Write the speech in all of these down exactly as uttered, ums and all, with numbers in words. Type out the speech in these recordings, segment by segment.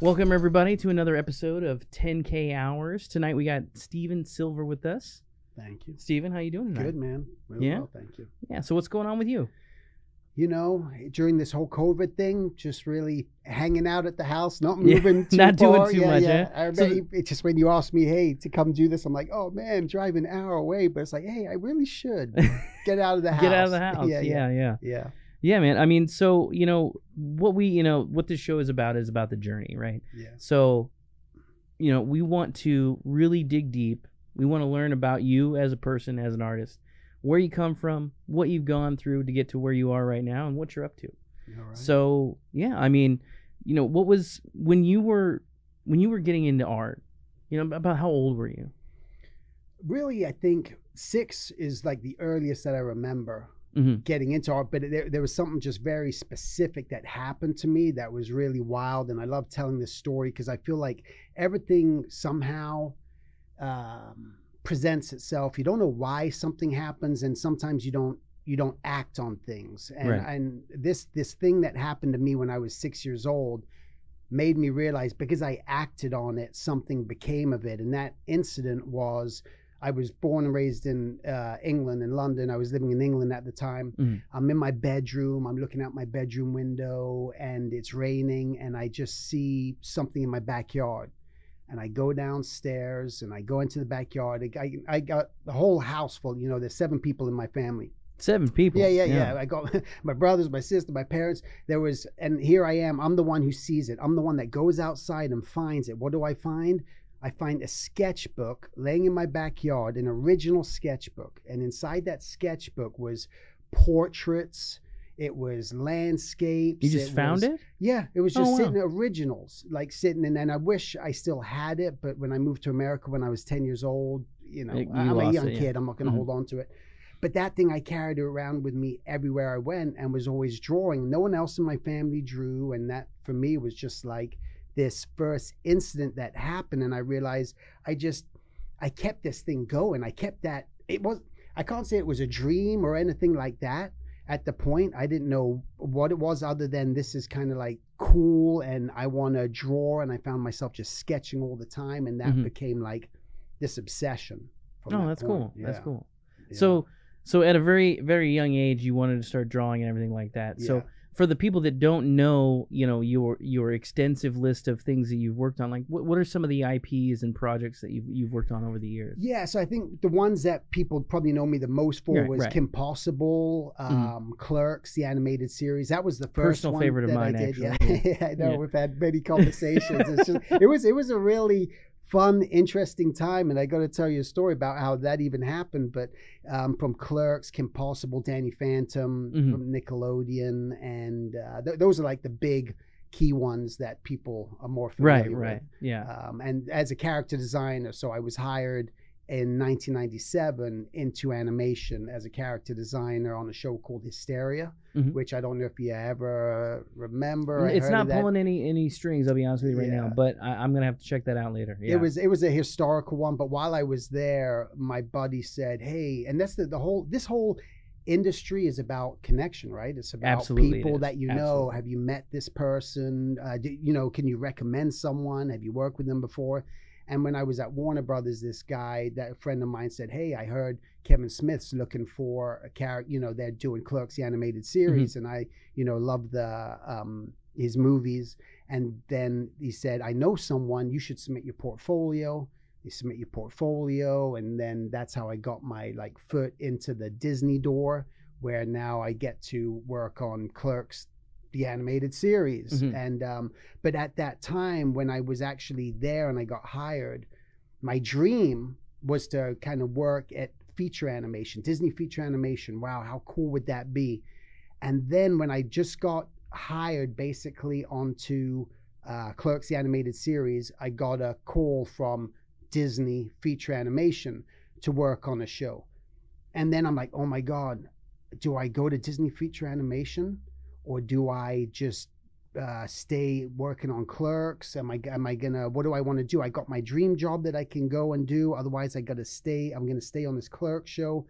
Welcome, everybody, to another episode of ten K Hours. Tonight, we got Stephen Silver with us. Thank you. Stephen, how you doing tonight? Good, man. Really yeah? Well, thank you. Yeah, so what's going on with you? You know, during this whole COVID thing, just really hanging out at the house, not moving yeah, too Not far. doing too yeah, much, yeah. Eh? I remember so, it's just when you asked me, hey, to come do this, I'm like, oh, man, drive an hour away. But it's like, hey, I really should get out of the house. Get out of the house. Yeah, yeah, yeah. Yeah. yeah. Yeah, man. I mean, so, you know, what we, you know, what this show is about is about the journey, right? Yeah. So, you know, we want to really dig deep. We want to learn about you as a person, as an artist, where you come from, what you've gone through to get to where you are right now, and what you're up to. All right. So, yeah, I mean, you know, what was, when you were, when you were getting into art, you know, about how old were you? Really, I think six is like the earliest that I remember. Mm-hmm. Getting into art, but there, there was something just very specific that happened to me that was really wild, and I love telling this story because I feel like everything somehow um, presents itself. You don't know why something happens, and sometimes you don't you don't act on things. And, right. and this this thing that happened to me when I was six years old made me realize, because I acted on it, something became of it, and that incident was. I was born and raised in uh, England, in London. I was living in England at the time. Mm. I'm in my bedroom. I'm looking out my bedroom window, and it's raining, and I just see something in my backyard. And I go downstairs, and I go into the backyard. I, I got the whole house full. You know, there's seven people in my family. Seven people? Yeah, yeah, yeah. yeah. I got my brothers, my sister, my parents. There was, and here I am. I'm the one who sees it. I'm the one that goes outside and finds it. What do I find? I find a sketchbook laying in my backyard, an original sketchbook. And inside that sketchbook was portraits. It was landscapes. You just it found was, it? Yeah. It was just oh, sitting wow. originals, like sitting in. And I wish I still had it. But when I moved to America when I was ten years old, you know, you I'm a young it, yeah. kid. I'm not going to mm-hmm. hold on to it. But that thing, I carried it around with me everywhere I went and was always drawing. No one else in my family drew. And that, for me, was just like, this first incident that happened, and I realized I just I kept this thing going. I kept that it was I can't say it was a dream or anything like that. At the point, I didn't know what it was other than this is kind of like cool, and I want to draw. And I found myself just sketching all the time, and that mm-hmm. became like this obsession. Oh, that that's, cool. Yeah. that's cool. That's yeah. cool. So, so at a very very young age, you wanted to start drawing and everything like that. Yeah. So. For the people that don't know, you know, your your extensive list of things that you've worked on, like what, what are some of the I Ps and projects that you've, you've worked on over the years? Yeah, so I think the ones that people probably know me the most for right, was right. Kim Possible, um, mm-hmm. Clerks, the animated series. That was the first Personal one favorite that of mine, I did. Actually. Yeah. yeah, I know, yeah. We've had many conversations. It's just, it was it was a really fun, interesting time, and I got to tell you a story about how that even happened. But um, from Clerks, Kim Possible, Danny Phantom, mm-hmm. from Nickelodeon, and uh, th those are like the big key ones that people are more familiar with. Right, right, yeah. Um, and as a character designer, so I was hired in nineteen ninety-seven into animation as a character designer on a show called Hysteria, mm-hmm. which I don't know if you ever remember. It's not pulling any any strings, I'll be honest with you right yeah. now, but I, I'm gonna have to check that out later. Yeah. It was it was a historical one, but while I was there, my buddy said, hey, and that's the, the whole, this whole industry is about connection, right? It's about Absolutely people it that you Absolutely. know. Have you met this person? Uh, do, you know, can you recommend someone? Have you worked with them before? And when I was at Warner Brothers, this guy, that friend of mine said, hey, I heard Kevin Smith's looking for a character, you know, they're doing Clerks, the animated series. Mm-hmm. And I, you know, love the, um, his movies. And then he said, I know someone, you should submit your portfolio. You submit your portfolio. And then that's how I got my like foot into the Disney door, where now I get to work on Clerks, the animated series. Mm-hmm. And um but at that time when I was actually there and I got hired, my dream was to kind of work at feature animation, Disney feature animation. Wow, how cool would that be? And then when I just got hired basically onto uh Clerks the animated series, I got a call from Disney feature animation to work on a show. And then I'm like, oh my god, do I go to Disney feature animation? Or do I just uh, stay working on Clerks? Am I, am I gonna, what do I want to do? I got my dream job that I can go and do. Otherwise I got to stay, I'm going to stay on this Clerks show.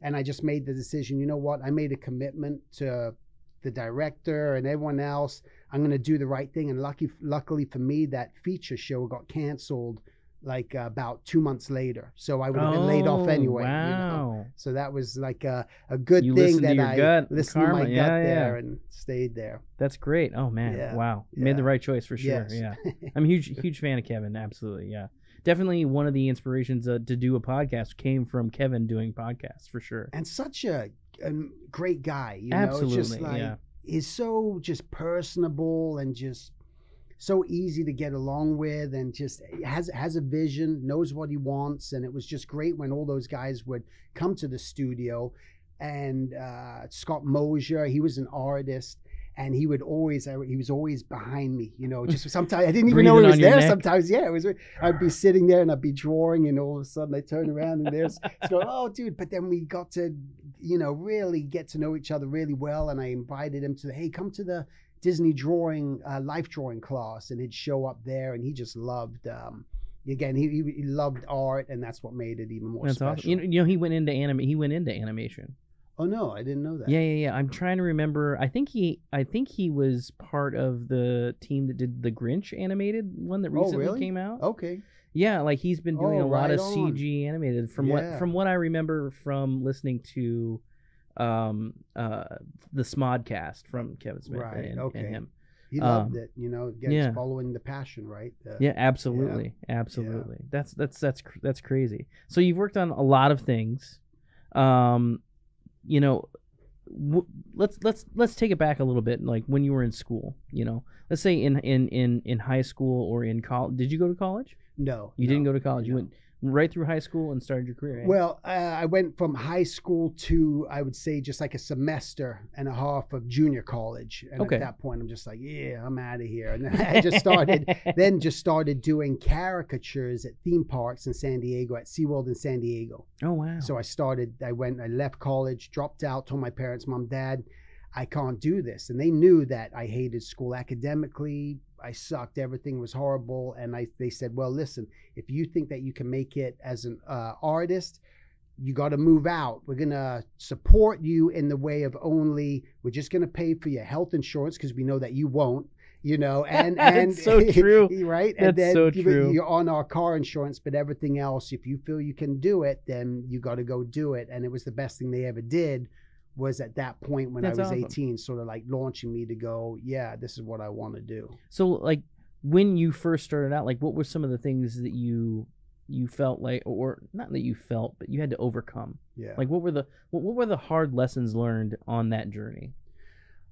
And I just made the decision, you know what? I made a commitment to the director and everyone else. I'm going to do the right thing. And lucky, luckily for me, that feature show got canceled like uh, about two months later. So I would have oh, been laid off anyway. Wow. You know? So that was like a, a good you thing that I gut, listened karma. to my yeah, gut yeah. there and stayed there. That's great. Oh, man. Yeah. Wow. You yeah. made the right choice for sure. Yes. Yeah. I'm a huge, huge fan of Kevin. Absolutely. Yeah. Definitely one of the inspirations uh, to do a podcast came from Kevin doing podcasts for sure. And such a, a great guy. You Absolutely. Know, it's just like, yeah. He's so just personable and just so easy to get along with, and just has has a vision, knows what he wants. And it was just great when all those guys would come to the studio. And uh, Scott Mosier, he was an artist. And he would always, I, he was always behind me, you know, just sometimes, I didn't even know he was there neck. sometimes. Yeah, it was, I'd be sitting there and I'd be drawing and all of a sudden I turn around and there's, going, oh, dude. But then we got to, you know, really get to know each other really well. And I invited him to, hey, come to the Disney drawing, uh, life drawing class. And he'd show up there and he just loved, um, again, he, he loved art, and that's what made it even more that's special. Awesome. You know, you know, he went into anime, he went into animation. Oh no, I didn't know that. Yeah, yeah, yeah. I'm trying to remember. I think he, I think he was part of the team that did the Grinch animated one that recently oh, really? came out. Okay. Yeah, like he's been doing oh, a right lot of on. C G animated. From yeah. what, from what I remember from listening to, um, uh, the Smodcast from Kevin Smith right. and, okay. and him. He loved um, it, you know. Again, yeah, following the passion, right? The, yeah, absolutely, yeah. absolutely. Yeah. That's that's that's that's crazy. So you've worked on a lot of things. Um. You know, w let's let's let's take it back a little bit. Like when you were in school, you know, let's say in in in in high school or in college. Did you go to college? No, you no, didn't go to college. No. You went right through high school and started your career. Right? Well, uh, I went from high school to, I would say, just like a semester and a half of junior college. And okay. at that point, I'm just like, yeah, I'm out of here. And then I just started, then just started doing caricatures at theme parks in San Diego, at SeaWorld in San Diego. Oh, wow. So I started, I went, I left college, dropped out, told my parents, Mom, Dad, I can't do this. And they knew that I hated school academically. I sucked. Everything was horrible. And I, they said, well, listen, if you think that you can make it as an uh, artist, you got to move out. We're going to support you in the way of only, we're just going to pay for your health insurance because we know that you won't, you know, and, and so true, right. That's and then so true. You're on our car insurance, but everything else, if you feel you can do it, then you got to go do it. And it was the best thing they ever did. Was at that point when That's I was awesome. eighteen, sort of like launching me to go, yeah, this is what I want to do. So like when you first started out, like what were some of the things that you you felt like, or not that you felt, but you had to overcome? Yeah. Like what were the what, what were the hard lessons learned on that journey?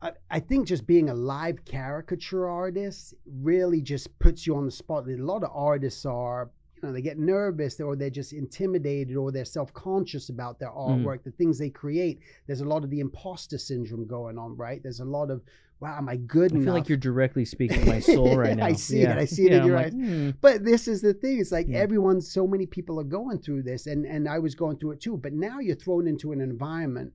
I, I think just being a live caricature artist really just puts you on the spot. A lot of artists are, you know, they get nervous or they're just intimidated or they're self-conscious about their artwork, mm. the things they create. There's a lot of the imposter syndrome going on, right? There's a lot of, wow, am I good I enough? I feel like you're directly speaking to my soul right now. I see yeah. it. I see it yeah, in your like, eyes. Mm. But this is the thing. It's like yeah. everyone, so many people are going through this, and, and I was going through it too. But now you're thrown into an environment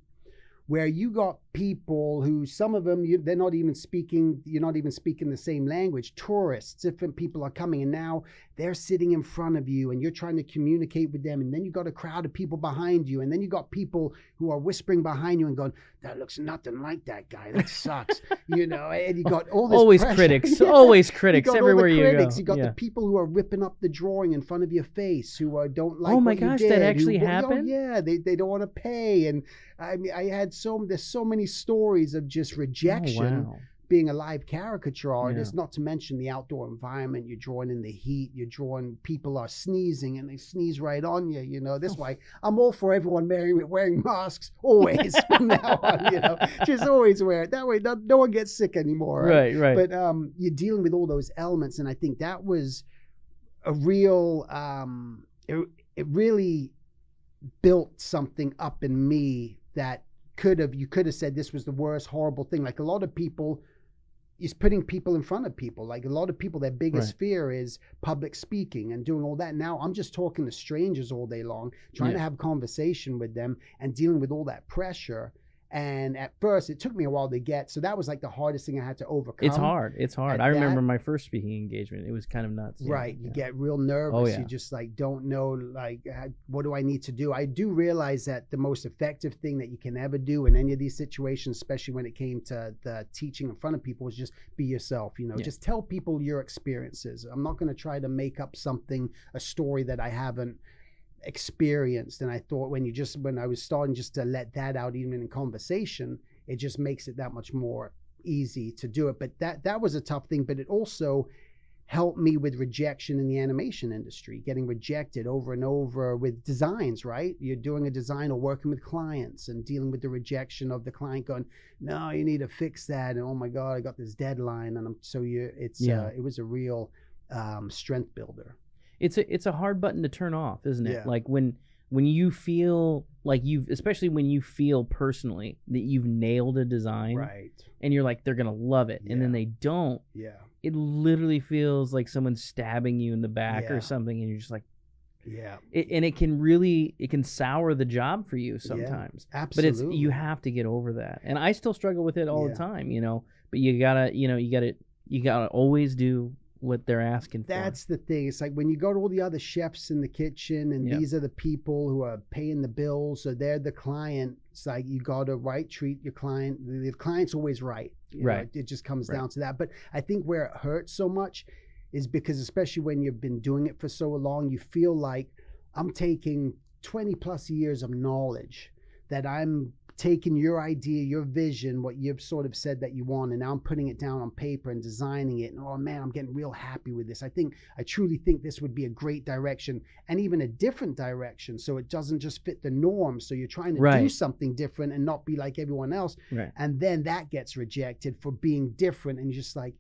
where you got people who, some of them, you, they're not even speaking, you're not even speaking the same language. Tourists, different people are coming, and now they're sitting in front of you and you're trying to communicate with them. And then you got a crowd of people behind you. And then you got people who are whispering behind you and going, that looks nothing like that guy. That sucks. You know, and you got all this Always pressure. critics, yeah. always critics, you everywhere you critics. go. You got yeah. the people who are ripping up the drawing in front of your face, who are, don't like Oh my what gosh, you did, that actually who, happened? You know, yeah, they, they don't want to pay. And I mean, I had so, there's so many stories of just rejection oh, wow. being a live caricature artist, yeah. not to mention the outdoor environment. You're drawing in the heat, you're drawing, people are sneezing and they sneeze right on you, you know. This oh. why I'm all for everyone wearing, wearing masks always from now on, you know, just always wear it. That way no, no one gets sick anymore. Right, right. right. But um, you're dealing with all those elements, and I think that was a real, um, it, it really built something up in me that could have, you could have said this was the worst, horrible thing. Like a lot of people is putting people in front of people. Like a lot of people, their biggest right. fear is public speaking and doing all that. Now I'm just talking to strangers all day long, trying yeah. to have a conversation with them and dealing with all that pressure. And at first, it took me a while to get. So that was like the hardest thing I had to overcome. It's hard. It's hard. At I remember that, my first speaking engagement. It was kind of nuts. Right. Yeah. You get real nervous. Oh, yeah. You just like don't know, like, what do I need to do? I do realize that the most effective thing that you can ever do in any of these situations, especially when it came to the teaching in front of people, is just be yourself. You know, yeah. just tell people your experiences. I'm not going to try to make up something, a story that I haven't experienced. And I thought when you just when I was starting just to let that out, even in conversation, it just makes it that much more easy to do it. But that that was a tough thing, but it also helped me with rejection in the animation industry, getting rejected over and over with designs, right? You're doing a design or working with clients and dealing with the rejection of the client going, no, you need to fix that, and oh my god, I got this deadline. And I'm so you it's yeah. uh, it was a real um strength builder. It's a it's a hard button to turn off, isn't it? Yeah. Like when when you feel like you've, especially when you feel personally that you've nailed a design, right? And you're like, they're gonna love it, yeah. and then they don't. Yeah. It literally feels like someone's stabbing you in the back yeah. or something, and you're just like, yeah. It, and it can really it can sour the job for you sometimes. Yeah, absolutely. But it's you have to get over that, and I still struggle with it all yeah. the time, you know. But you gotta you know you gotta you gotta always do what they're asking for. That's the thing. It's like when you go to all the other chefs in the kitchen and yep. these are the people who are paying the bills, so they're the client. It's like you gotta right treat your client. The client's always right, you right know, it just comes right. down to that. But I think where it hurts so much is because, especially when you've been doing it for so long, you feel like I'm taking twenty plus years of knowledge that I'm taking your idea, your vision, what you've sort of said that you want, and now I'm putting it down on paper and designing it, and oh man, I'm getting real happy with this. I think, I truly think this would be a great direction, and even a different direction, so it doesn't just fit the norm, so you're trying to right. do something different and not be like everyone else, right. and then that gets rejected for being different, and you're just like,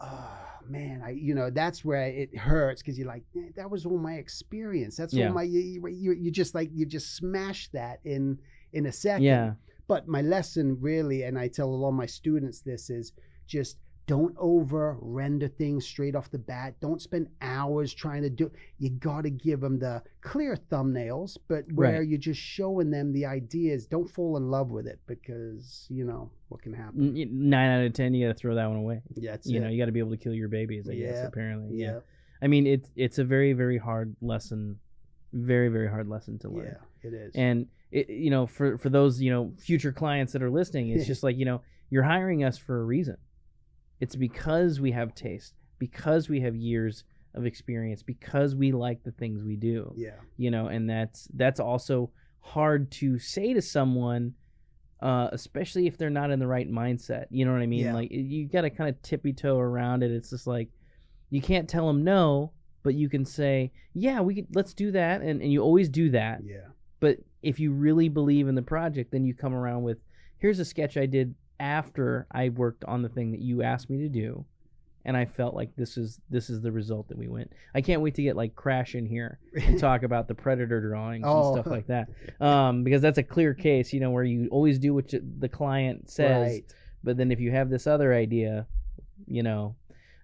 oh man, I you know, that's where it hurts, because you're like, eh, that was all my experience, that's yeah. all my, you, you, you just like, you just smashed that in, in a second. Yeah. But my lesson really, and I tell a lot of my students this, is just don't over render things straight off the bat. Don't spend hours trying to do, you got to give them the clear thumbnails, but where right. you're just showing them the ideas. Don't fall in love with it, because you know what can happen. Nine out of ten you got to throw that one away. Yeah, that's you it. know, you got to be able to kill your babies, I yeah. guess, apparently. Yeah. yeah. I mean, it's it's a very, very hard lesson. Very, very hard lesson to learn. Yeah, it is. And it, you know, for, for those, you know, future clients that are listening, it's just like, you know, you're hiring us for a reason. It's because we have taste, because we have years of experience, because we like the things we do. Yeah. You know, and that's, that's also hard to say to someone, uh, especially if they're not in the right mindset. You know what I mean? Yeah. Like, you got to kind of tippy toe around it. It's just like, you can't tell them no, but you can say, yeah, we could, let's do that. And, and you always do that. Yeah. But if you really believe in the project, then you come around with, here's a sketch I did after I worked on the thing that you asked me to do, and I felt like this is this is the result that we went. I can't wait to get like Crash in here and talk about the Predator drawings oh. and stuff like that, um, because that's a clear case, you know, where you always do what you, the client says, right. but then if you have this other idea, you know,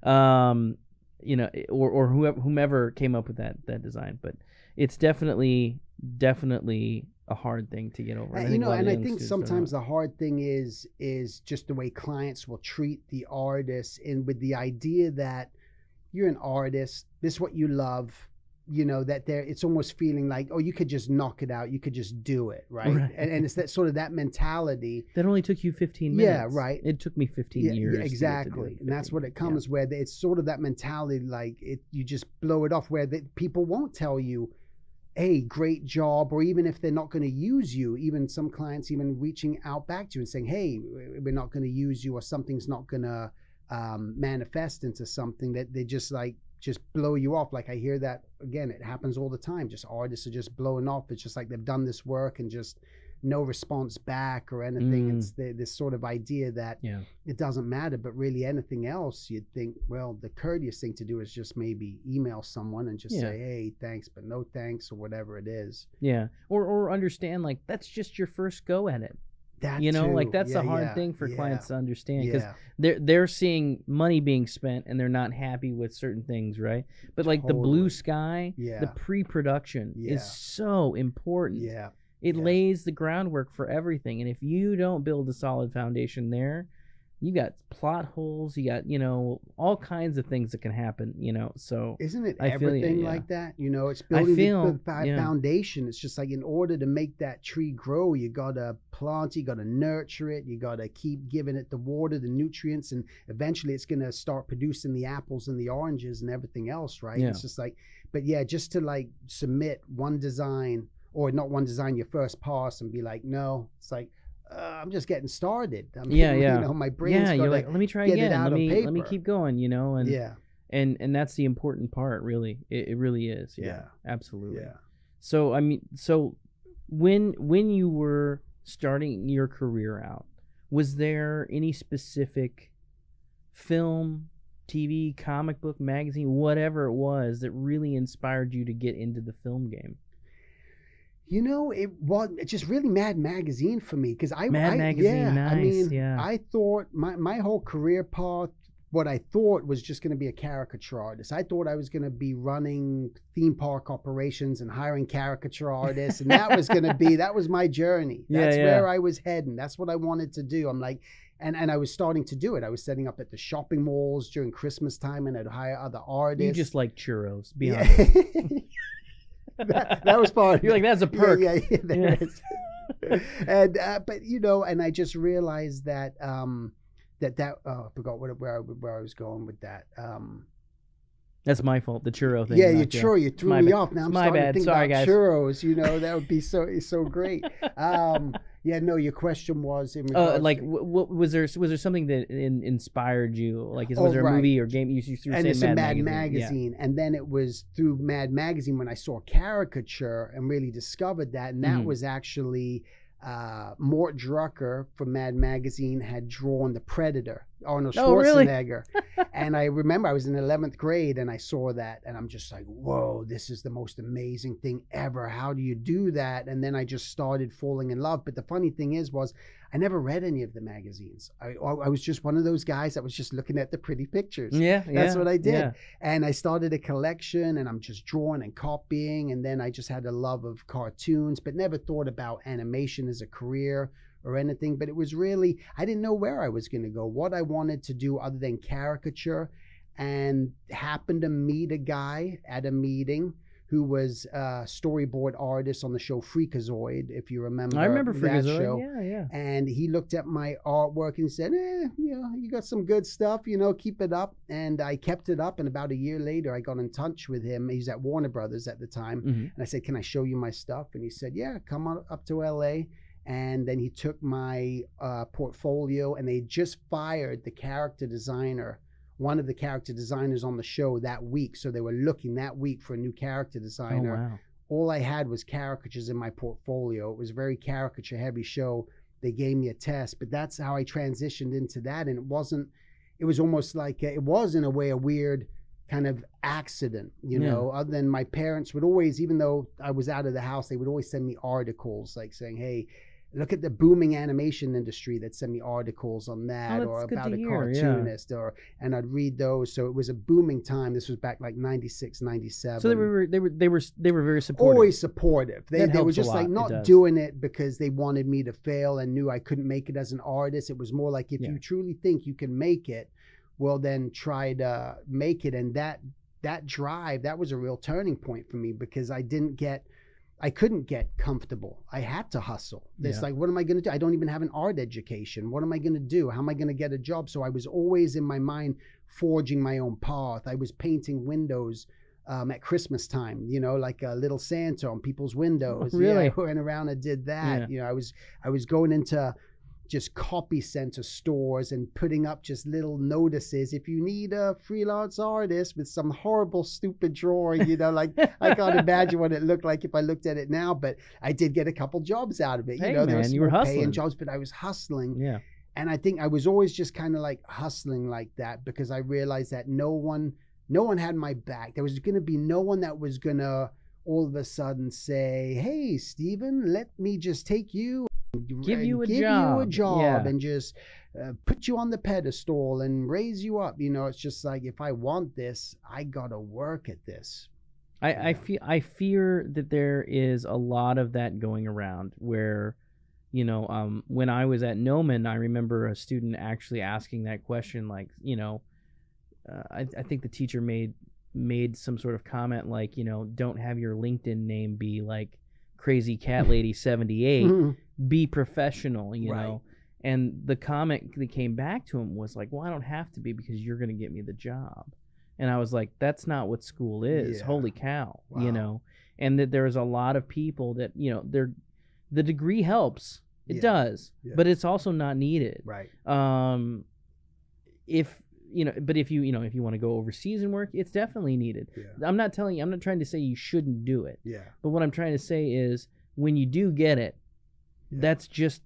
um, you know, or or whoever, whomever came up with that that design, but it's definitely. definitely a hard thing to get over. And I you know, and I think sometimes the hard thing is is just the way clients will treat the artists, and with the idea that you're an artist, this is what you love, you know, that there it's almost feeling like, oh, you could just knock it out, you could just do it, right? right. And and it's that sort of that mentality. That only took you fifteen minutes. Yeah, right. It took me fifteen yeah, years. Yeah, exactly. To to and that's what it comes yeah. where it's sort of that mentality, like it you just blow it off, where the, people won't tell you, hey, great job, or even if they're not going to use you, even some clients even reaching out back to you and saying, hey, we're not going to use you, or something's not going to um, manifest into something, that they just like, just blow you off. Like I hear that, again, it happens all the time. Just artists are just blowing off. It's just like they've done this work and just no response back or anything. Mm. It's the, this sort of idea that yeah. it doesn't matter, but really anything else, you'd think, well, the courteous thing to do is just maybe email someone and just yeah. say, hey, thanks, but no thanks, or whatever it is. Yeah. Or, or understand, like, that's just your first go at it. That you know, too. Like that's yeah, a hard yeah, thing for yeah, clients to understand, because yeah. they're, they're seeing money being spent and they're not happy with certain things, right? But like totally. The blue sky, yeah. the pre-production yeah. is so important. Yeah. It yeah. lays the groundwork for everything. And if you don't build a solid foundation there, you got plot holes, you got, you know, all kinds of things that can happen, you know, so. Isn't it I everything yeah. like that? You know, it's building feel, the yeah. foundation. It's just like, in order to make that tree grow, you got to plant, you got to nurture it, you got to keep giving it the water, the nutrients, and eventually it's going to start producing the apples and the oranges and everything else, right? Yeah. It's just like, but yeah, just to like submit one design, or not one design, your first pass, and be like, no, it's like, Uh, I'm just getting started. I'm yeah, getting, yeah. You know, my brain's yeah, you're like, let me try again. Let me, let me keep going, you know, and yeah, and and that's the important part, really. It, it really is. Yeah, yeah, absolutely. Yeah. So I mean, so when when you were starting your career out, was there any specific film, T V, comic book, magazine, whatever it was, that really inspired you to get into the film game? You know, it was it's just really Mad Magazine for me, because I, Mad I, Magazine, yeah, nice, I mean, yeah. I thought my, my whole career path, what I thought was just going to be a caricature artist. I thought I was going to be running theme park operations and hiring caricature artists, and that was going to be that was my journey. That's yeah, yeah. where I was heading. That's what I wanted to do. I'm like, and and I was starting to do it. I was setting up at the shopping malls during Christmas time, and I'd hire other artists. You just like churros, be yeah. honest. That, that was part. You're like, that's a perk. Yeah, yeah, yeah there yeah. it is. And uh, but you know, and I just realized that um, that that oh, I forgot what where I, where I was going with that. Um, that's my fault. The churro thing. Yeah, you churro. You threw my me bad. off. Now I'm my starting bad. to think Sorry, about guys. churros. You know, that would be so so great. Um, yeah, no. Your question was in regards. Uh, like, to, what was there? Was there something that in, inspired you? Like, is, oh, was there right. a movie or game? You, you and it's Mad a Mad Magazine, magazine. Yeah. And then it was through Mad Magazine when I saw caricature and really discovered that, and that mm-hmm. was actually uh, Mort Drucker from Mad Magazine had drawn the Predator, Arnold Schwarzenegger. Oh, really? And I remember I was in eleventh grade and I saw that, and I'm just like, whoa, this is the most amazing thing ever. How do you do that? And then I just started falling in love. But the funny thing is, was I never read any of the magazines. I, I was just one of those guys that was just looking at the pretty pictures. Yeah, That's yeah, what I did. Yeah. And I started a collection, and I'm just drawing and copying. And then I just had a love of cartoons, but never thought about animation as a career or anything. But it was really, I didn't know where I was going to go, what I wanted to do other than caricature, and happened to meet a guy at a meeting who was a storyboard artist on the show Freakazoid, if you remember. I remember that Freakazoid. Show. Yeah, yeah. And he looked at my artwork and said, eh, you know, you got some good stuff, you know, keep it up. And I kept it up, and about a year later, I got in touch with him. He's at Warner Brothers at the time. Mm-hmm. And I said, can I show you my stuff? And he said, yeah, come on up to L A. And then he took my uh, portfolio, and they just fired the character designer, one of the character designers on the show that week. So they were looking that week for a new character designer. Oh, wow. All I had was caricatures in my portfolio. It was a very caricature heavy show. They gave me a test, but that's how I transitioned into that. And it wasn't, it was almost like, a, it was in a way a weird kind of accident, you yeah. know, other than my parents would always, even though I was out of the house, they would always send me articles like saying, hey, look at the booming animation industry, that sent me articles on that oh, or about a hear, cartoonist yeah. or, and I'd read those. So it was a booming time. This was back like ninety-six, ninety-seven. So they were, they were, they were, they were very supportive. Always supportive. They, they were just like not it doing it because they wanted me to fail and knew I couldn't make it as an artist. It was more like, if yeah. you truly think you can make it, well then try to make it. And that, that drive, that was a real turning point for me, because I didn't get, I couldn't get comfortable. I had to hustle. It's yeah. like, what am I going to do? I don't even have an art education. What am I going to do? How am I going to get a job? So I was always in my mind forging my own path. I was painting windows um, at Christmas time, you know, like a little Santa on people's windows. Oh, really? Yeah, I went around and did that. Yeah. You know, I was I was going into just copy center stores and putting up just little notices. If you need a freelance artist with some horrible, stupid drawing, you know, like I can't imagine what it looked like if I looked at it now, but I did get a couple jobs out of it. Hey, you know, man, there was you were hustling. Paying jobs, but I was hustling. Yeah. And I think I was always just kind of like hustling like that, because I realized that no one, no one had my back. There was going to be no one that was going to all of a sudden say, hey, Stephen, let me just take you. Give you a give job, you a job yeah. and just uh, put you on the pedestal and raise you up. You know, it's just like, if I want this, I gotta work at this. I, yeah. I feel I fear that there is a lot of that going around where, you know, um, when I was at Gnomon, I remember a student actually asking that question, like, you know, uh, I, I think the teacher made made some sort of comment like, you know, don't have your LinkedIn name be like Crazy Cat Lady seventy-eight. Mm-hmm. Be professional, you right. know. And the comment that came back to him was like, well, I don't have to be because you're going to get me the job. And I was like, that's not what school is. Yeah. Holy cow, wow. you know. And that there's a lot of people that, you know, they're, the degree helps. It yeah. does. Yeah. But it's also not needed. Right. Um, if, you know, but if you, you know, if you want to go overseas and work, it's definitely needed. Yeah. I'm not telling you, I'm not trying to say you shouldn't do it. Yeah. But what I'm trying to say is when you do get it, yeah. that's just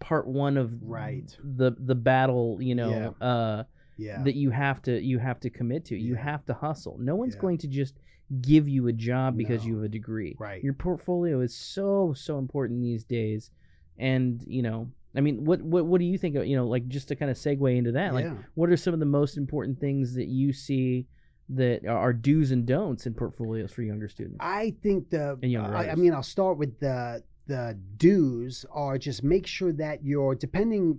part one of right. the, the battle, you know, yeah. uh, Yeah. that you have to you have to commit to. You yeah. have to hustle. No one's yeah. going to just give you a job because no. you have a degree. Right. Your portfolio is so so important these days, and you know, I mean, what what what do you think of, you know, like just to kind of segue into that, yeah. like what are some of the most important things that you see that are do's and don'ts in portfolios for younger students? I think the and younger uh, I, I mean, I'll start with the the do's are just make sure that you're depending.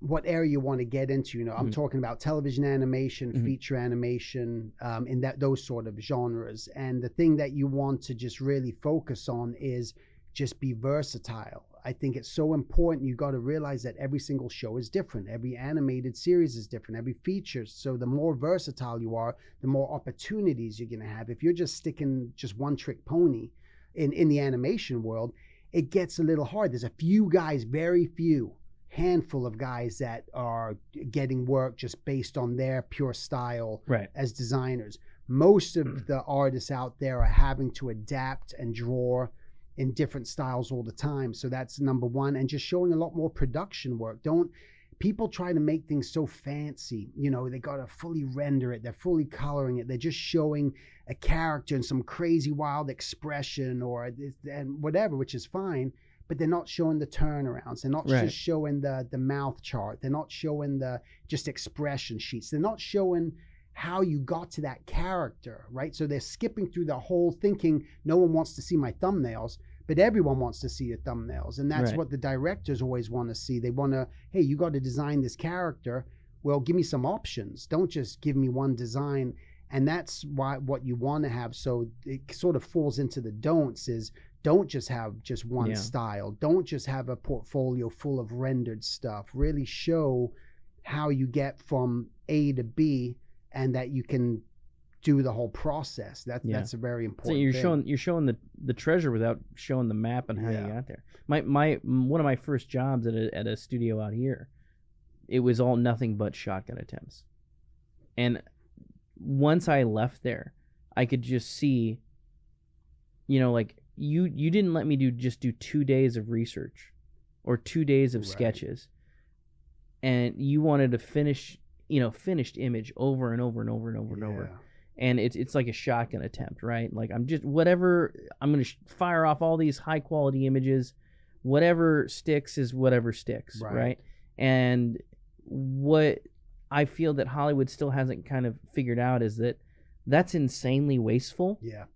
What area you want to get into, you know, I'm mm-hmm. talking about television animation, mm-hmm. feature animation, um, in that those sort of genres. And the thing that you want to just really focus on is just be versatile. I think it's so important. You got to realize that every single show is different. Every animated series is different, every feature. So the more versatile you are, the more opportunities you're going to have. If you're just sticking just one trick pony in, in the animation world, it gets a little hard. There's a few guys, very few. handful of guys that are getting work just based on their pure style right. as designers. Most of the artists out there are having to adapt and draw in different styles all the time. So that's number one. And just showing a lot more production work. Don't people try to make things so fancy? You know, they got to fully render it. They're fully coloring it. They're just showing a character in some crazy wild expression or and whatever, which is fine. But they're not showing the turnarounds. They're not right. just showing the the mouth chart. They're not showing the just expression sheets. They're not showing how you got to that character, right? So they're skipping through the whole thinking, no one wants to see my thumbnails, but everyone wants to see your thumbnails. And that's right. what the directors always want to see. They want to, hey, you got to design this character. Well, give me some options. Don't just give me one design. And that's why what you want to have. So it sort of falls into the don'ts is, don't just have just one yeah. style. Don't just have a portfolio full of rendered stuff. Really show how you get from A to B and that you can do the whole process. That's yeah. that's a very important so you're thing. showing you're showing the, the treasure without showing the map and how yeah. you got there. My my one of my first jobs at a, at a studio out here, it was all nothing but shotgun attempts. And once I left there, I could just see, you know, like You you didn't let me do just do two days of research or two days of right. sketches, and you wanted to finish, you know, finished image over and over and over and over yeah. and over. And it's it's like a shotgun attempt, right? Like I'm just whatever I'm going to sh- fire off all these high quality images, whatever sticks is whatever sticks, right. right? And what I feel that Hollywood still hasn't kind of figured out is that that's insanely wasteful. Yeah.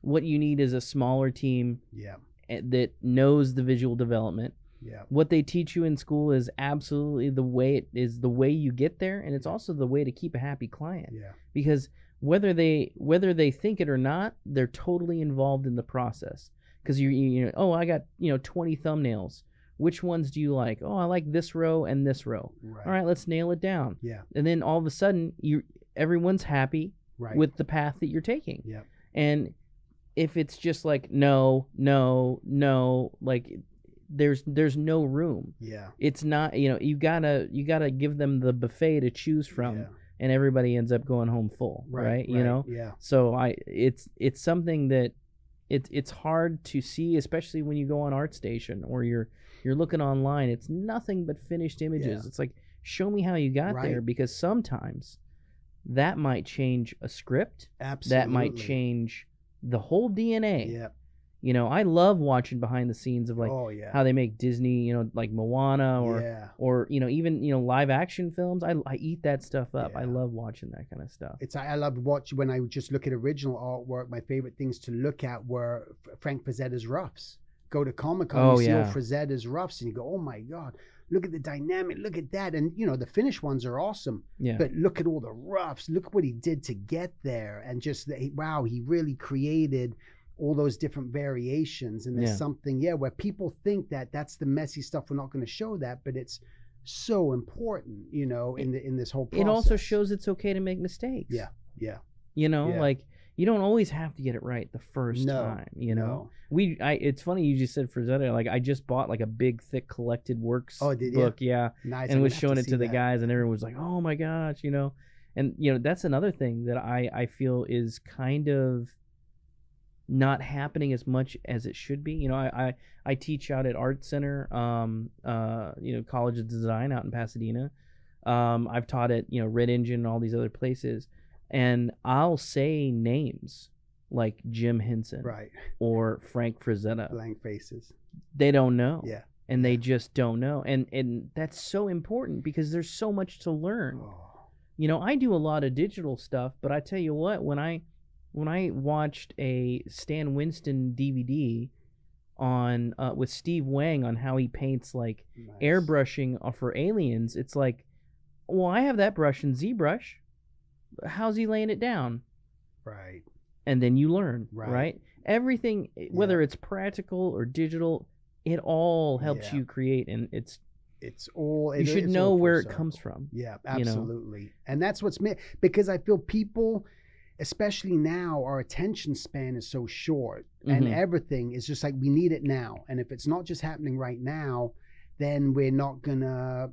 What you need is a smaller team yeah. that knows the visual development. Yeah. What they teach you in school is absolutely the way it is the way you get there, and it's also the way to keep a happy client. Yeah. Because whether they whether they think it or not, they're totally involved in the process. Because you you know, oh, I got you know twenty thumbnails. Which ones do you like? Oh, I like this row and this row. Right. All right, let's nail it down. Yeah. And then all of a sudden, you everyone's happy right. with the path that you're taking. Yeah. And if it's just like no, no, no, like there's there's no room. Yeah, it's not. You know, you gotta you gotta give them the buffet to choose from, yeah. and everybody ends up going home full, right? right? You right, know. Yeah. So I, it's it's something that, it's it's hard to see, especially when you go on ArtStation or you're you're looking online. It's nothing but finished images. Yeah. It's like show me how you got right. there, because sometimes that might change a script. Absolutely. That might change the whole D N A. Yep. You know, I love watching behind the scenes of like oh, yeah. how they make Disney, you know, like Moana or yeah. or you know even you know live action films. I I eat that stuff up. Yeah. I love watching that kind of stuff. It's I, I loved watching when I would just look at original artwork. My favorite things to look at were Frank Frazetta's roughs. Go to Comic-Con, oh, you see yeah. all Frazetta's roughs, and you go, oh my god, look at the dynamic, look at that, and you know the finished ones are awesome. Yeah. But look at all the roughs. Look what he did to get there, and just wow, he really created all those different variations, and there's yeah. something, yeah, where people think that that's the messy stuff. We're not going to show that, but it's so important, you know, in the in this whole process. It also shows it's okay to make mistakes. Yeah, yeah. You know, yeah. like you don't always have to get it right the first no, time. You know, no. we. I. It's funny you just said Frazetta. Like I just bought like a big thick collected works oh, did, book, yeah, yeah. Nice. And was showing it to, to the that. guys, and everyone was like, "Oh my gosh," you know. And you know that's another thing that I I feel is kind of not happening as much as it should be. You know, I, I, I teach out at Art Center, um, uh, you know, College of Design out in Pasadena. Um, I've taught at, you know, Red Engine and all these other places. And I'll say names like Jim Henson right. or Frank Frazetta. Blank faces. They don't know. Yeah. And they just don't know. And, and that's so important because there's so much to learn. Oh. You know, I do a lot of digital stuff, but I tell you what, when I... When I watched a Stan Winston D V D on uh, with Steve Wang on how he paints like nice. airbrushing for aliens, it's like, well, I have that brush in ZBrush. How's he laying it down? Right. And then you learn, right? right? Everything, yeah. whether it's practical or digital, it all helps yeah. you create, and it's. It's all it, you should know where it comes from. Yeah, absolutely, you know? And that's what's me because I feel people. Especially now, our attention span is so short, and mm-hmm. everything is just like we need it now. And if it's not just happening right now, then we're not gonna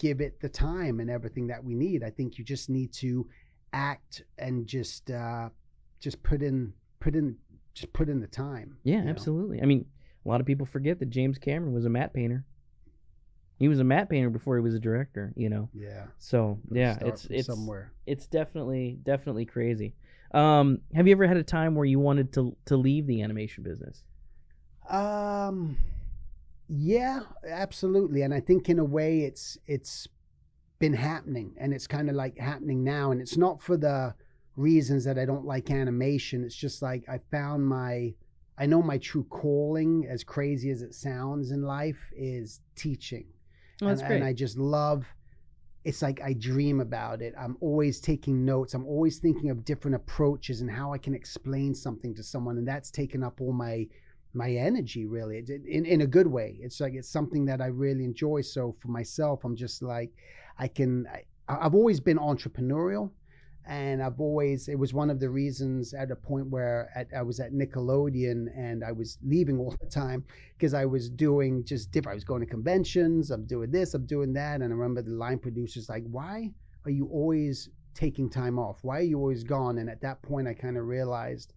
give it the time and everything that we need. I think you just need to act and just uh, just put in put in just put in the time. Yeah, absolutely. Know? I mean, a lot of people forget that James Cameron was a matte painter. He was a matte painter before he was a director. You know. Yeah. So yeah, it's it's somewhere. It's definitely definitely crazy. Um, have you ever had a time where you wanted to to leave the animation business? Um, yeah, absolutely. And I think in a way it's it's been happening, and it's kind of like happening now. And it's not for the reasons that I don't like animation. It's just like I found my, I know my true calling, as crazy as it sounds in life, is teaching. Oh, that's and, great. And I just love it's like I dream about it. I'm always taking notes. I'm always thinking of different approaches and how I can explain something to someone. And that's taken up all my my energy, really, in, in a good way. It's like it's something that I really enjoy. So for myself, I'm just like, I can, I, I've always been entrepreneurial. And I've always, it was one of the reasons at a point where at, I was at Nickelodeon and I was leaving all the time because I was doing just different, I was going to conventions, I'm doing this, I'm doing that. And I remember the line producer's like, why are you always taking time off? Why are you always gone? And at that point I kind of realized,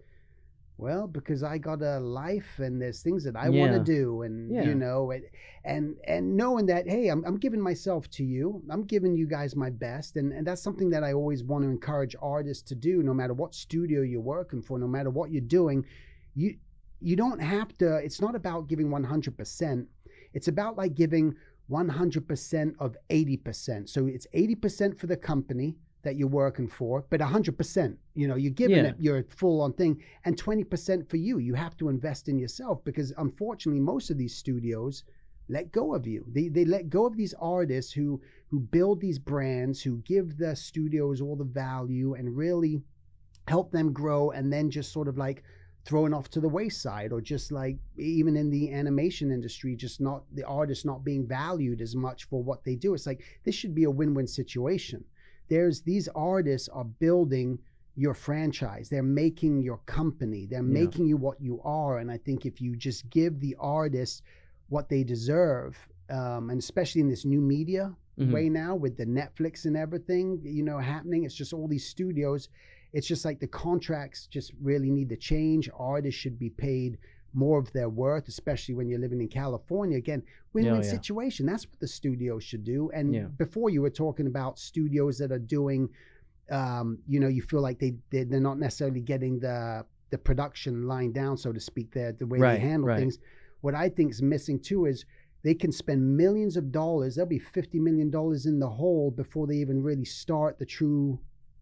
well, because I got a life and there's things that I yeah. want to do. And, yeah. you know, and, and and knowing that, hey, I'm I'm giving myself to you. I'm giving you guys my best. And, and that's something that I always want to encourage artists to do, no matter what studio you're working for, no matter what you're doing. You, you don't have to, it's not about giving one hundred percent. It's about like giving one hundred percent of eighty percent. So it's eighty percent for the company that you're working for, but one hundred percent, you know, you're giving yeah. it your full-on thing, and twenty percent for you. You have to invest in yourself because, unfortunately, most of these studios let go of you. They they let go of these artists who who build these brands, who give the studios all the value and really help them grow, and then just sort of like thrown off to the wayside, or just like even in the animation industry, just not the artists not being valued as much for what they do. It's like this should be a win-win situation. There's these artists are building your franchise. They're making your company. They're yeah. making you what you are. And I think if you just give the artists what they deserve, um, and especially in this new media mm-hmm. way now with the Netflix and everything, you know, happening, it's just all these studios. It's just like the contracts just really need to change. Artists should be paid more of their worth, especially when you're living in California. Again, win-win oh, yeah. situation. That's what the studio should do. And yeah. before you were talking about studios that are doing, um, you know, you feel like they, they're not necessarily getting the the production line down, so to speak, there, the way right, they handle right. things. What I think is missing too is they can spend millions of dollars. There'll be fifty million dollars in the hole before they even really start the true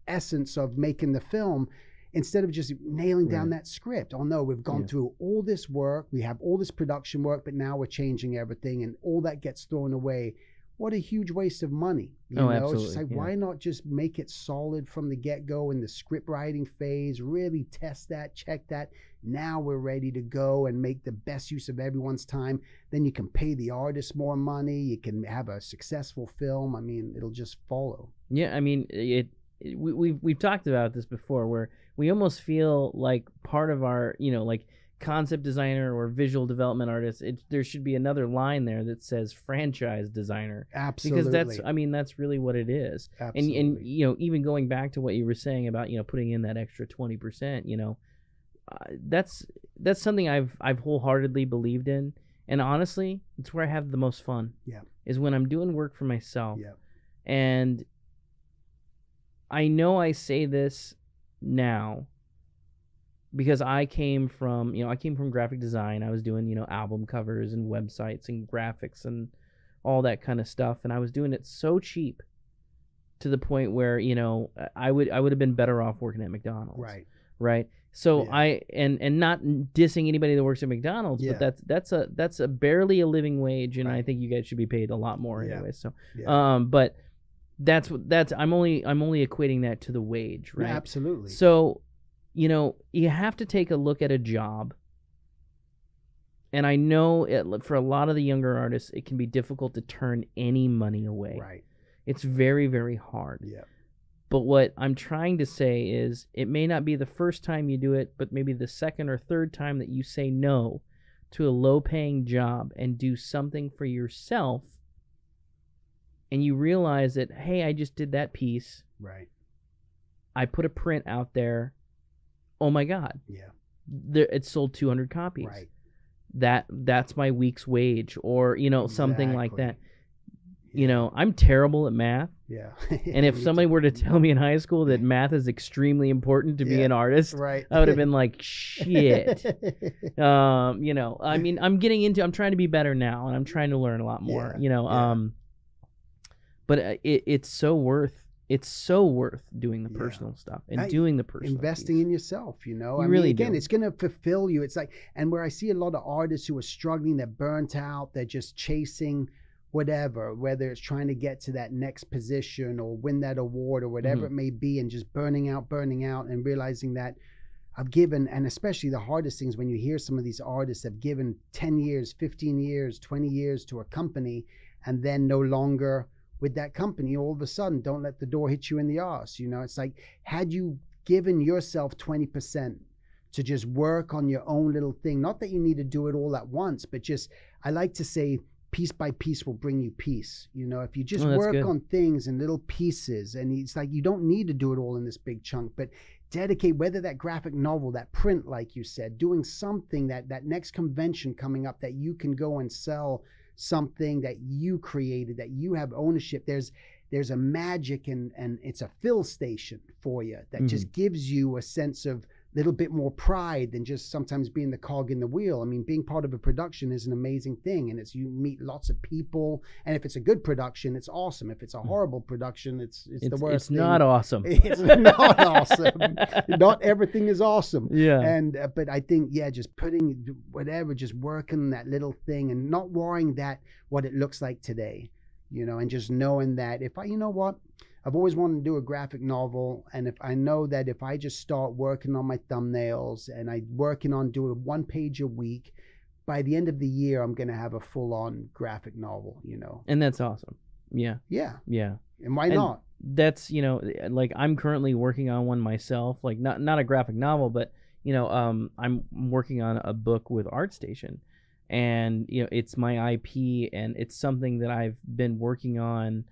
essence of making the film, instead of just nailing down yeah. that script. Oh no, we've gone yeah. through all this work, we have all this production work, but now we're changing everything, and all that gets thrown away. What a huge waste of money. You oh, know, absolutely. It's just like, yeah. why not just make it solid from the get-go in the script writing phase, really test that, check that. Now we're ready to go and make the best use of everyone's time. Then you can pay the artist more money, you can have a successful film. I mean, it'll just follow. Yeah, I mean, it, it we, we've, we've talked about this before, where we almost feel like part of our, you know, like concept designer or visual development artist, it, there should be another line there that says franchise designer. Absolutely. Because that's, I mean, that's really what it is. Absolutely. And, and, you know, even going back to what you were saying about, you know, putting in that extra twenty percent, you know, uh, that's, that's something I've, I've wholeheartedly believed in. And honestly, it's where I have the most fun. Yeah. Is when I'm doing work for myself. Yeah. And I know I say this now, because I came from, you know, I came from graphic design. I was doing, you know, album covers and websites and graphics and all that kind of stuff. And I was doing it so cheap to the point where, you know, I would I would have been better off working at McDonald's. Right. Right. So yeah. I and and not dissing anybody that works at McDonald's, yeah. but that's that's a that's a barely a living wage, and right. I think you guys should be paid a lot more yeah. anyway. So yeah. um but that's what that's I'm only I'm only equating that to the wage, right? Yeah, absolutely. So you know, you have to take a look at a job. And I know it, for a lot of the younger artists, it can be difficult to turn any money away. Right. It's very, very hard. Yeah. But what I'm trying to say is it may not be the first time you do it, but maybe the second or third time that you say no to a low-paying job and do something for yourself, and you realize that, hey, I just did that piece. Right. I put a print out there. Oh my God! Yeah, there, it sold two hundred copies. Right. That that's my week's wage, or you know something exactly. like that. Yeah. You know, I'm terrible at math. Yeah. And if somebody too. were to tell me in high school that math is extremely important to yeah. be an artist, right. I would have been like, shit. um, you know, I mean, I'm getting into. I'm trying to be better now, and I'm trying to learn a lot more. Yeah. You know, yeah. um, but it, it's so worth. It's so worth doing the personal yeah. stuff and I, doing the personal investing piece. In yourself, you know. You I really mean, again, do. It's going to fulfill you. It's like, and where I see a lot of artists who are struggling, they're burnt out, they're just chasing whatever, whether it's trying to get to that next position or win that award or whatever mm-hmm. it may be, and just burning out, burning out, and realizing that I've given, and especially the hardest things when you hear some of these artists have given ten years, fifteen years, twenty years to a company, and then no longer with that company, all of a sudden, don't let the door hit you in the ass. You know, it's like, had you given yourself twenty percent to just work on your own little thing, not that you need to do it all at once, but just, I like to say, piece by piece will bring you peace. You know, if you just oh, work good. on things in little pieces, and it's like, you don't need to do it all in this big chunk, but dedicate, whether that graphic novel, that print, like you said, doing something that, that next convention coming up that you can go and sell something that you created, that you have ownership. There's there's a magic, and and it's a fill station for you that mm-hmm. just gives you a sense of a little bit more pride than just sometimes being the cog in the wheel. I mean, being part of a production is an amazing thing, and it's you meet lots of people, and if it's a good production, it's awesome. If it's a horrible production, it's it's, it's the worst it's thing. Not awesome. It's not awesome. Not everything is awesome. Yeah. And uh, but I think yeah, just putting whatever, just working that little thing, and not worrying that what it looks like today, you know, and just knowing that if I, you know what. I've always wanted to do a graphic novel, and if I know that if I just start working on my thumbnails and I working on doing one page a week, by the end of the year, I'm going to have a full-on graphic novel, you know. And that's awesome. Yeah. Yeah. Yeah. And why and not? That's, you know, like I'm currently working on one myself, like not not a graphic novel, but, you know, um, I'm working on a book with ArtStation, and, you know, it's my I P, and it's something that I've been working on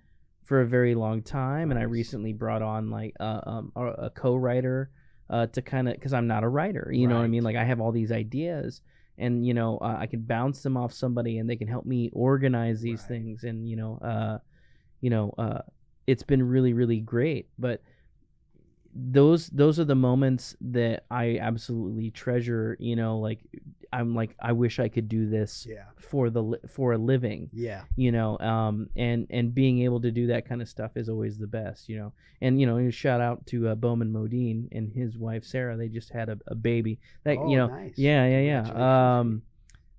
for a very long time, nice. And I recently brought on like uh, um, a, a co-writer uh, to kind of, because I'm not a writer, you right. know what I mean? Like I have all these ideas, and you know uh, I can bounce them off somebody, and they can help me organize these right. things. And you know, uh, you know, uh, it's been really, really great. But those those are the moments that I absolutely treasure. You know, like I'm like, I wish I could do this yeah. for the for a living. Yeah. You know, um, and and being able to do that kind of stuff is always the best. You know, and you know, shout out to uh, Bowman Modine and his wife Sarah. They just had a, a baby. That oh, you know, nice. yeah, yeah, yeah. Um,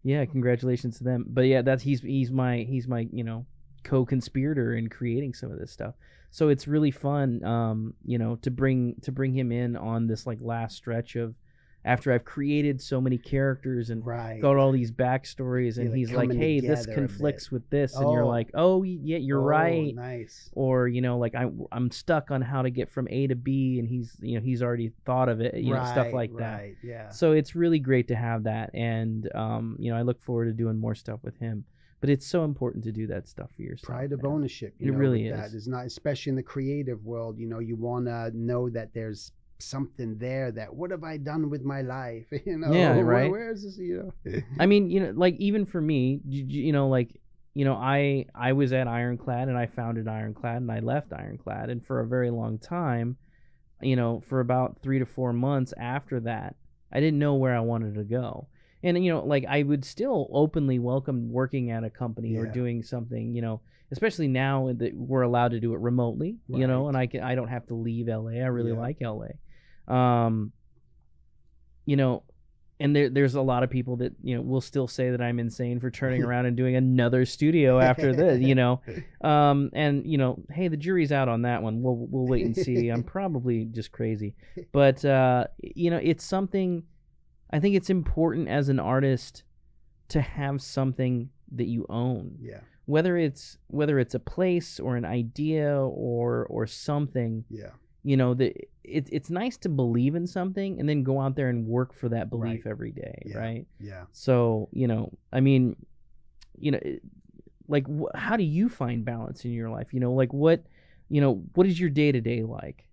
yeah, congratulations to them. But yeah, that's he's he's my he's my you know co-conspirator in creating some of this stuff. So it's really fun, um, you know, to bring to bring him in on this like last stretch of. After I've created so many characters and right. got all these backstories, and like he's like, "Hey, this conflicts with this," oh. and you're like, "Oh, yeah, you're oh, right." Nice. Or you know, like I'm I'm stuck on how to get from A to B, and he's you know he's already thought of it, you right, know, stuff like right, that. Yeah. So it's really great to have that, and um, you know, I look forward to doing more stuff with him. But it's so important to do that stuff for yourself. Pride of ownership. You it know, really is. That is not, especially in the creative world. You know, you want to know that there's something there that what have I done with my life, you know? Yeah, right. Where, where is this, you know? I mean, you know, like even for me, you, you know, like, you know, I I was at Ironclad and I founded Ironclad and I left Ironclad, and for a very long time, you know, for about three to four months after that, I didn't know where I wanted to go. And you know, like I would still openly welcome working at a company yeah. or doing something, you know, especially now that we're allowed to do it remotely, right. you know, and I can I don't have to leave L A. I really yeah. like L A. Um, you know, and there, there's a lot of people that, you know, will still say that I'm insane for turning around and doing another studio after this, you know, um, and you know, hey, the jury's out on that one. We'll, we'll wait and see. I'm probably just crazy, but, uh, you know, it's something, I think it's important as an artist to have something that you own, yeah. whether it's, whether it's a place or an idea or, or something, yeah. you know, the, it, it's nice to believe in something and then go out there and work for that belief right. every day. Yeah. Right. Yeah. So, you know, I mean, you know, like wh- how do you find balance in your life? You know, like what, you know, what is your day to day like?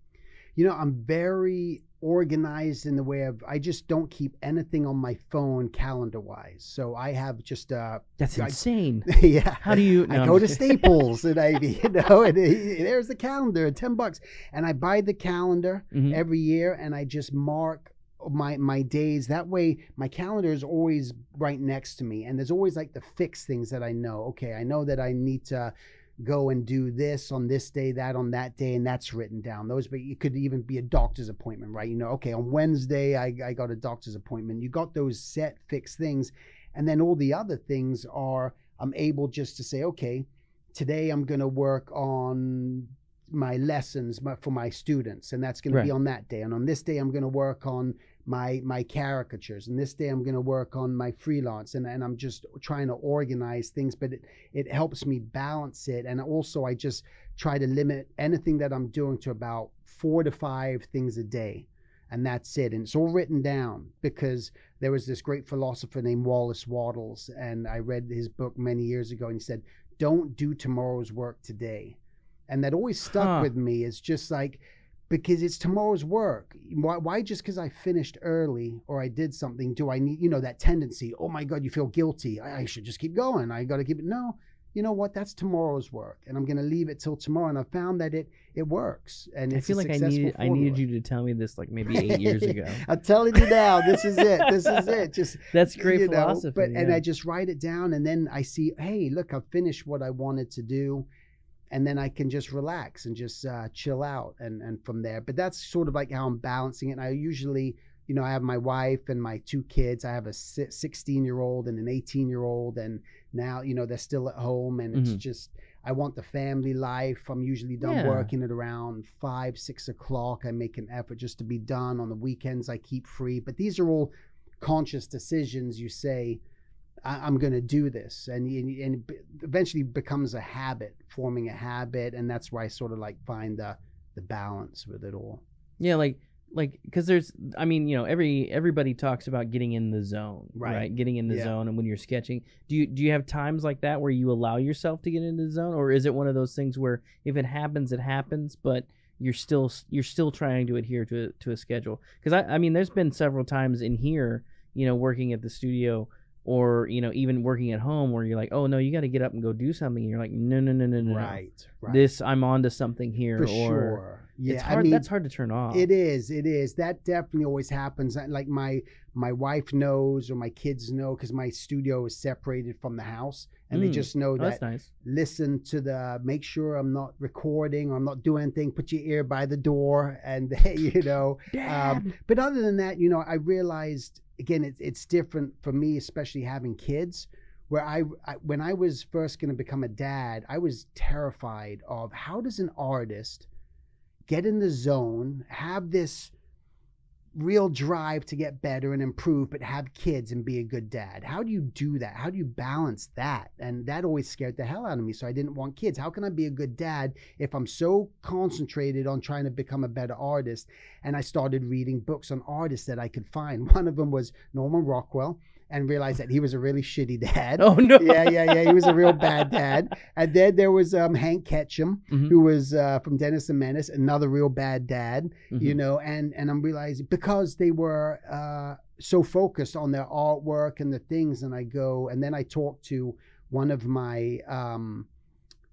You know, I'm very organized in the way of, I just don't keep anything on my phone calendar wise. So I have just uh that's I, insane. Yeah. How do you no, I go to Staples and I you know and, and there's the calendar, ten bucks, and I buy the calendar mm-hmm. every year, and I just mark my my days. That way my calendar is always right next to me, and there's always like the fixed things that I know. Okay, I know that I need to go and do this on this day, that on that day, and that's written down. Those, but it could even be a doctor's appointment, right? You know, okay, on Wednesday, I, I got a doctor's appointment. You got those set, fixed things. And then all the other things are, I'm able just to say, okay, today I'm going to work on my lessons for my students, and that's going right. to be on that day. And on this day, I'm going to work on my my caricatures, and this day I'm going to work on my freelance, and, and I'm just trying to organize things, but it, it helps me balance it. And also I just try to limit anything that I'm doing to about four to five things a day, and that's it. And it's all written down, because there was this great philosopher named Wallace Wattles, and I read his book many years ago, and he said, don't do tomorrow's work today. And that always stuck huh. with me. It's just like, because it's tomorrow's work. Why, why just because I finished early or I did something, do I need, you know, that tendency, oh my God, you feel guilty. I, I should just keep going. I got to keep it. No, you know what? That's tomorrow's work, and I'm going to leave it till tomorrow. And I found that it it works. And it's I feel a like I needed, I needed you to tell me this like maybe eight years ago. I'm telling you now, this is it. This is it. Just That's great you know, philosophy. But, yeah. And I just write it down, and then I see, hey, look, I've finished what I wanted to do. And then I can just relax and just uh, chill out and, and from there. But that's sort of like how I'm balancing it. And I usually, you know, I have my wife and my two kids. I have a sixteen-year-old and an eighteen-year-old. And now, you know, they're still at home. And mm-hmm. it's just, I want the family life. I'm usually done yeah. working at around five, six o'clock. I make an effort just to be done. On the weekends, I keep free. But these are all conscious decisions. You say, I'm going to do this, and, and it eventually becomes a habit, forming a habit, and that's where I sort of like find the the balance with it all. Yeah, like like because there's, I mean, you know, every everybody talks about getting in the zone, right? right? Getting in the yeah. zone, and when you're sketching, do you do you have times like that where you allow yourself to get into the zone, or is it one of those things where if it happens, it happens, but you're still you're still trying to adhere to to a schedule? Because I I mean, there's been several times in here, you know, working at the studio. Or, you know, even working at home where you're like, oh, no, you got to get up and go do something. And you're like, no, no, no, no, no. Right, right. This, I'm onto something here. For or, sure. Yeah, it's hard, I mean, that's hard to turn off. It is. It is. That definitely always happens. Like my my wife knows, or my kids know, because my studio is separated from the house, and mm. they just know oh, that. That's nice. Listen to the. Make sure I'm not recording. Or I'm not doing anything. Put your ear by the door, and you know. um, but other than that, you know, I realized again, it, it's different for me, especially having kids. Where I, I, when I was first going to become a dad, I was terrified of how does an artist get in the zone, have this real drive to get better and improve, but have kids and be a good dad. How do you do that? How do you balance that? And that always scared the hell out of me. So I didn't want kids. How can I be a good dad if I'm so concentrated on trying to become a better artist? And I started reading books on artists that I could find. One of them was Norman Rockwell. And realized that he was a really shitty dad. Oh, no. Yeah, yeah, yeah. He was a real bad dad. And then there was um, Hank Ketcham, mm-hmm. who was uh, from Dennis the Menace, another real bad dad, mm-hmm. you know. And, and I'm realizing because they were uh, so focused on their artwork and the things. And I go, and then I talked to one of my um,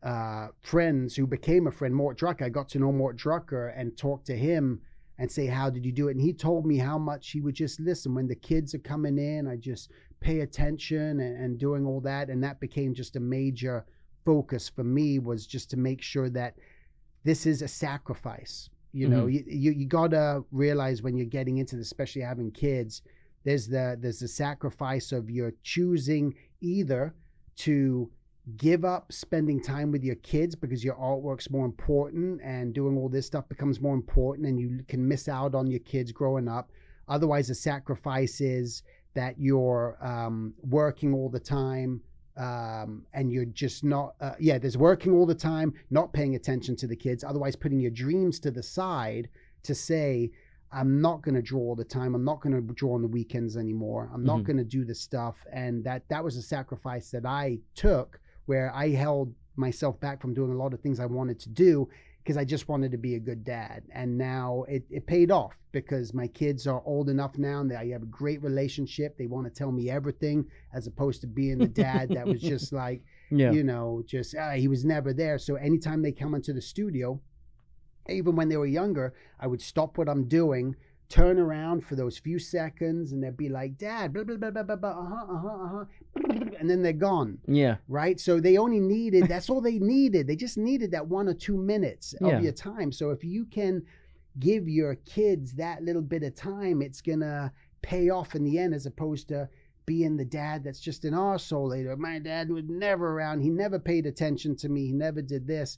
uh, friends who became a friend, Mort Drucker. I got to know Mort Drucker and talked to him. And say, how did you do it? And he told me how much he would just listen. When the kids are coming in, I just pay attention and, and doing all that. And that became just a major focus for me, was just to make sure that this is a sacrifice. You mm-hmm. know, you, you, you got to realize when you're getting into this, especially having kids, there's the, there's the sacrifice of you're choosing either to give up spending time with your kids because your artwork's more important and doing all this stuff becomes more important and you can miss out on your kids growing up. Otherwise, the sacrifice is that you're um, working all the time um, and you're just not, uh, yeah, there's working all the time, not paying attention to the kids, otherwise putting your dreams to the side to say, I'm not going to draw all the time. I'm not going to draw on the weekends anymore. I'm not mm-hmm. going to do this stuff. And that, that was a sacrifice that I took, where I held myself back from doing a lot of things I wanted to do because I just wanted to be a good dad. And now it, it paid off because my kids are old enough now and I have a great relationship. They want to tell me everything as opposed to being the dad that was just like, yeah. you know, just uh, he was never there. So anytime they come into the studio, even when they were younger, I would stop what I'm doing, turn around for those few seconds, and they'd be like, Dad, blah, blah, blah, blah, blah, blah, uh-huh, uh-huh, uh-huh, and then they're gone. Yeah. Right? So they only needed, that's all they needed. They just needed that one or two minutes yeah. of your time. So if you can give your kids that little bit of time, it's going to pay off in the end, as opposed to being the dad that's just an arsehole later. My dad was never around. He never paid attention to me. He never did this.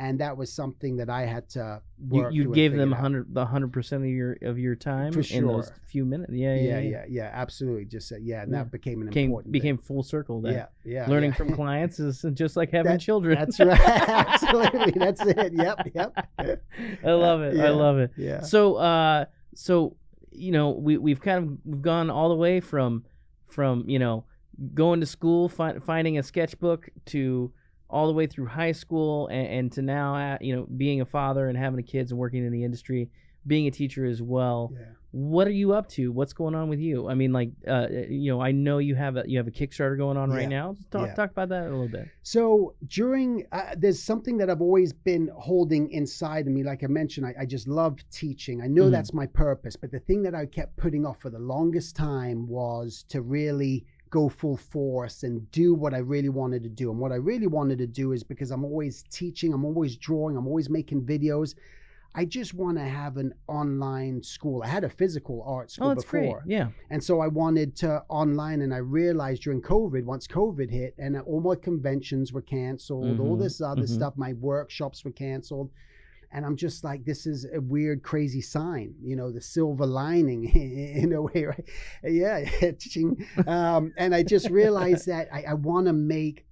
And that was something that I had to work. You, you gave them hundred the hundred percent of your of your time for sure. In those few minutes. Yeah, yeah, yeah, yeah, yeah, yeah absolutely. Just uh, yeah, and yeah. that became an Came, important became thing. Full circle. Then. Yeah, yeah. Learning yeah. from clients is just like having that, children. That's right. Absolutely. That's it. Yep, yep. I love it. Yeah. I love it. Yeah. So, uh, so you know, we we've kind of we've gone all the way from from you know going to school, fi- finding a sketchbook to. All the way through high school and, and to now, you know, being a father and having kids and working in the industry, being a teacher as well. Yeah. What are you up to? What's going on with you? I mean, like, uh, you know, I know you have a you have a Kickstarter going on yeah. right now. Talk yeah. talk about that a little bit. So during uh, there's something that I've always been holding inside of me. Like I mentioned, I, I just love teaching. I know mm-hmm. that's my purpose, but the thing that I kept putting off for the longest time was to really go full force and do what I really wanted to do. And what I really wanted to do is, because I'm always teaching, I'm always drawing, I'm always making videos, I just want to have an online school. I had a physical art school oh, that's before. Great. Yeah. And so I wanted to online, and I realized during COVID, once COVID hit and all my conventions were canceled, mm-hmm. all this other mm-hmm. stuff, my workshops were canceled. And I'm just like, this is a weird, crazy sign, you know, the silver lining in a way, right? Yeah. um, and I just realized that I, I want to make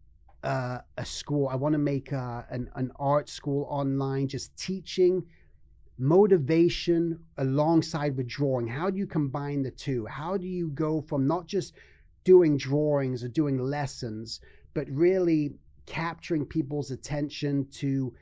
uh, a school. I want to make uh, an, an art school online, just teaching motivation alongside with drawing. How do you combine the two? How do you go from not just doing drawings or doing lessons, but really capturing people's attention to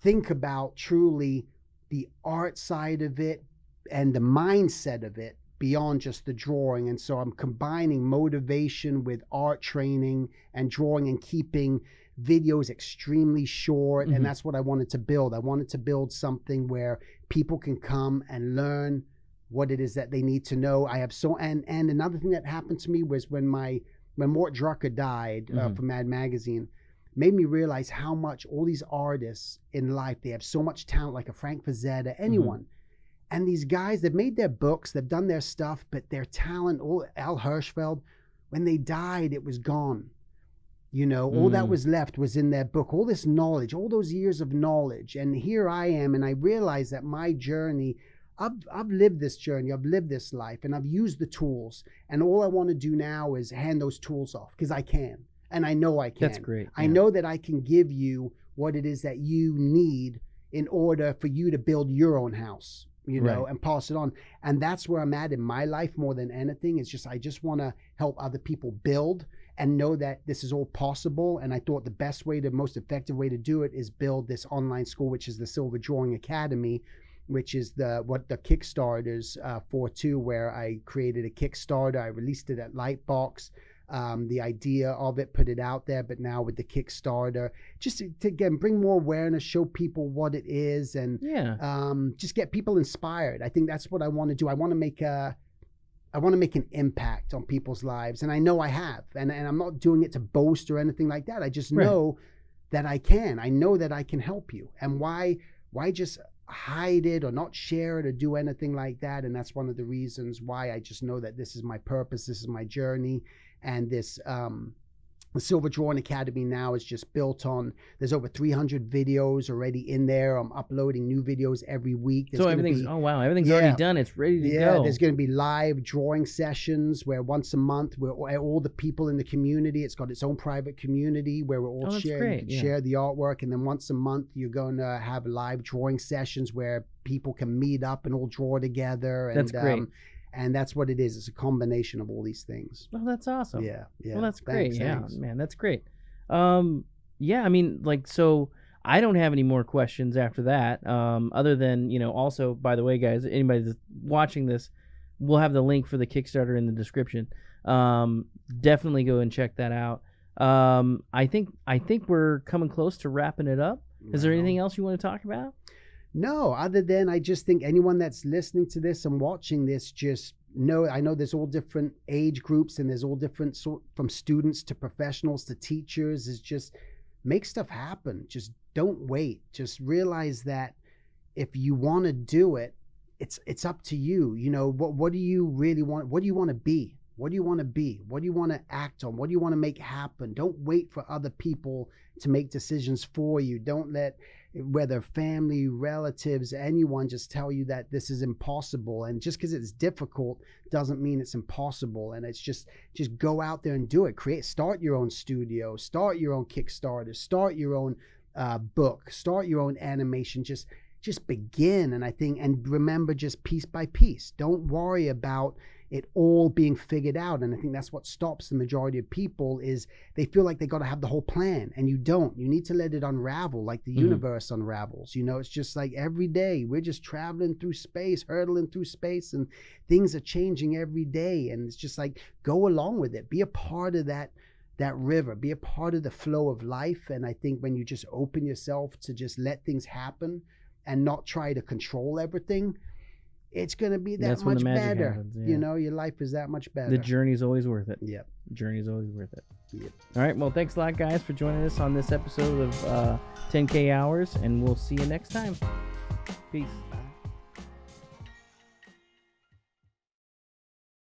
think about truly the art side of it and the mindset of it, beyond just the drawing. And so I'm combining motivation with art training and drawing and keeping videos extremely short. Mm-hmm. And that's what I wanted to build. I wanted to build something where people can come and learn what it is that they need to know. I have so, and, and another thing that happened to me was when my, when Mort Drucker died mm-hmm. uh, from Mad Magazine, made me realize how much all these artists in life, they have so much talent, like a Frank Frazetta, anyone. Mm-hmm. And these guys, they've made their books, they've done their stuff, but their talent, all Al Hirschfeld, when they died, it was gone. You know, mm. all that was left was in their book, all this knowledge, all those years of knowledge. And here I am, and I realize that my journey, I've, I've lived this journey, I've lived this life, and I've used the tools. And all I want to do now is hand those tools off, because I can. And I know I can. That's great. I yeah. know that I can give you what it is that you need in order for you to build your own house. You know, right. and pass it on. And that's where I'm at in my life more than anything. It's just, I just want to help other people build and know that this is all possible. And I thought the best way, the most effective way to do it is build this online school, which is the Silver Drawing Academy, which is the what the Kickstarter's uh, for too, where I created a Kickstarter. I released it at Lightbox. Um, the idea of it, put it out there, but now with the Kickstarter, just to, to again, bring more awareness, show people what it is, and yeah. um, just get people inspired. I think that's what I want to do. I want to make a, I want to make an impact on people's lives, and I know I have, and, and I'm not doing it to boast or anything like that. I just know right. that I can. I know that I can help you, and why, why just hide it or not share it or do anything like that? And that's one of the reasons why I just know that this is my purpose, this is my journey. And this um, the Silver Drawing Academy now is just built on, there's over three hundred videos already in there. I'm uploading new videos every week. There's so everything's, be, oh wow, everything's yeah, already done. It's ready to yeah, go. Yeah, there's going to be live drawing sessions where once a month, where all the people in the community, it's got its own private community where we're all oh, sharing, can yeah. share the artwork. And then once a month, you're going to have live drawing sessions where people can meet up and all draw together. And, that's great. Um, And that's what it is. It's a combination of all these things. Well, that's awesome. Yeah. yeah. Well, that's great. Thanks, yeah, thanks. man, that's great. Um, yeah, I mean, like, so I don't have any more questions after that. Um, other than, you know, also, by the way, guys, anybody that's watching this, we'll have the link for the Kickstarter in the description. Um, definitely go and check that out. Um, I think I think we're coming close to wrapping it up. Wow. Is there anything else you want to talk about? No, other than I just think anyone that's listening to this and watching this, just know, I know there's all different age groups and there's all different sort, from students to professionals to teachers, is just make stuff happen. Just don't wait. Just realize that if you want to do it, it's it's up to you. You know, what what do you really want? What do you want to be? What do you want to be? What do you want to act on? What do you want to make happen? Don't wait for other people to make decisions for you. Don't let, whether family, relatives, anyone, just tell you that this is impossible. And just because it's difficult doesn't mean it's impossible. And it's just, just go out there and do it. Create, start your own studio, start your own Kickstarter, start your own uh, book, start your own animation. Just, just begin. And I think, and remember, just piece by piece. Don't worry about it all being figured out. And I think that's what stops the majority of people, is they feel like they got to have the whole plan, and you don't. You need to let it unravel like the mm-hmm. universe unravels. You know, it's just like every day we're just traveling through space, hurtling through space, and things are changing every day. And it's just like, go along with it. Be a part of that that river. Be a part of the flow of life. And I think when you just open yourself to just let things happen and not try to control everything, it's going to be that That's much better. Happens, yeah. You know, your life is that much better. The journey's always worth it. Yep. Journey's always worth it. Yep. All right. Well, thanks a lot, guys, for joining us on this episode of uh, ten K Hours, and we'll see you next time. Peace.